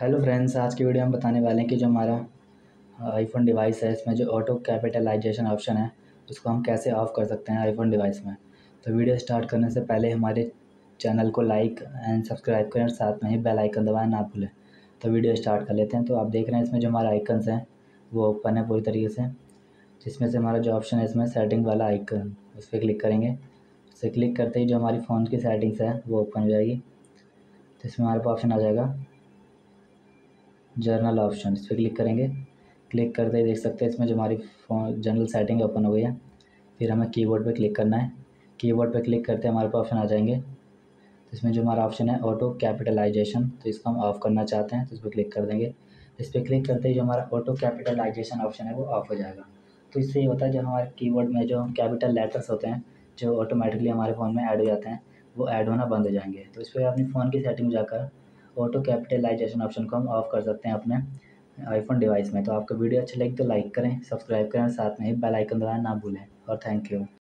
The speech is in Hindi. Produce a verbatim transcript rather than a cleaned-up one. हेलो फ्रेंड्स, आज की वीडियो हम बताने वाले हैं कि जो हमारा आईफोन डिवाइस है इसमें जो ऑटो कैपिटलाइजेशन ऑप्शन है उसको हम कैसे ऑफ़ कर सकते हैं आईफोन डिवाइस में। तो वीडियो स्टार्ट करने से पहले हमारे चैनल को लाइक एंड सब्सक्राइब करें और साथ में ही बेल आइकन दबाएं ना भूलें। तो वीडियो स्टार्ट कर लेते हैं। तो आप देख रहे हैं इसमें जो हमारा आइकन्स हैं वो ओपन है पूरी तरीके से, जिसमें से हमारा जो ऑप्शन है इसमें सेटिंग वाला आइकन, उस पर क्लिक करेंगे। उसे क्लिक करते ही जो हमारी फ़ोन की सेटिंग्स है वो ओपन हो जाएगी। तो इसमें हमारे पास ऑप्शन आ जाएगा जर्नल ऑप्शन, इस पर क्लिक करेंगे। क्लिक करते ही देख सकते हैं इसमें जो हमारी फोन जनरल सेटिंग ओपन हो गई है। फिर हमें कीबोर्ड पे क्लिक करना है। कीबोर्ड पे क्लिक करते हमारे पास ऑप्शन आ जाएंगे। तो इसमें जो हमारा ऑप्शन है ऑटो कैपिटलाइजेशन, तो इसको हम ऑफ़ करना चाहते हैं तो इस पर क्लिक कर देंगे। इस पर क्लिक करते ही जो हमारा ऑटो कैपिटलाइजेशन ऑप्शन है वो ऑफ़ हो जाएगा। तो इससे ये होता है जो हमारे कीबोर्ड में जो कैपिटल लेटर्स होते हैं जो ऑटोमेटिकली हमारे फ़ोन में ऐड हो जाते हैं वो ऐड होना बंद हो जाएंगे। तो इस पर अपने फ़ोन की सेटिंग में जाकर ऑटो कैपिटलाइजेशन ऑप्शन को हम ऑफ़ कर सकते हैं अपने आईफोन डिवाइस में। तो आपको वीडियो अच्छी लगी तो लाइक करें, सब्सक्राइब करें और साथ में ही बेल आइकन दबाना ना भूलें। और थैंक यू।